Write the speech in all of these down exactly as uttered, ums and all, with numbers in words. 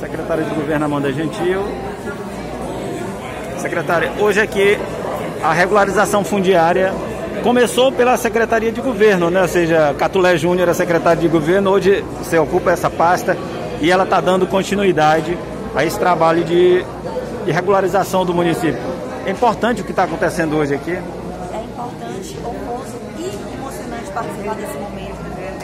secretária de governo Amanda Gentil. Secretária, hoje aqui a regularização fundiária começou pela Secretaria de Governo, né? Ou seja, Catulé Júnior é secretário de governo, hoje você ocupa essa pasta e ela está dando continuidade a esse trabalho de, de regularização do município. É importante o que está acontecendo hoje aqui? É importante, honroso e emocionante participar desse momento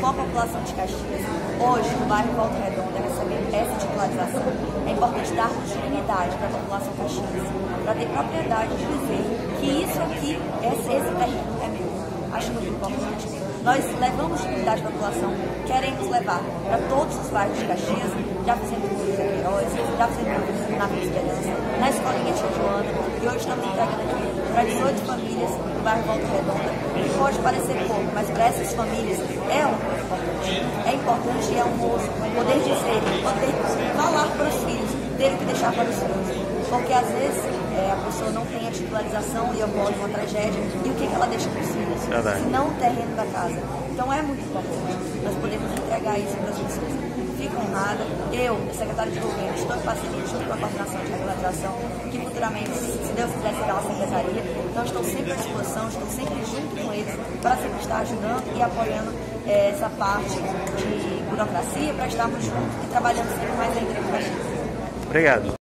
com a população de Caxias. Hoje, o bairro Volta Redonda recebeu essa titularização. É importante dar dignidade para a população caxiense, para ter propriedade de dizer que isso aqui, esse, esse terreno é meu. Acho muito importante. Nós levamos dignidade para a população, queremos levar para todos os bairros de Caxias. Já fizemos o Ribeirós, já fizemos na Vesperança, na Escolinha de Joana, e hoje estamos entregando aqui para dezoito famílias do bairro Volta Redonda. E pode parecer pouco, mas para essas famílias é um pouco importante. É importante e é um moço poder dizer, poder falar para os filhos, ter que deixar para os filhos. Porque às vezes é, a pessoa não tem a titularização e ocorre uma tragédia, e o que, que ela deixa para os filhos? Se não o terreno da casa. Então é muito importante nós podemos entregar isso para as pessoas. Fico honrada, eu, secretária de governo, estou em parceria junto com a coordenação de regularização, que futuramente, se Deus quiser, será uma secretaria. Então estou sempre à disposição, estou sempre junto com eles para sempre estar ajudando e apoiando é, essa parte de burocracia, para estarmos juntos e trabalhando sempre mais entre os países. Obrigado.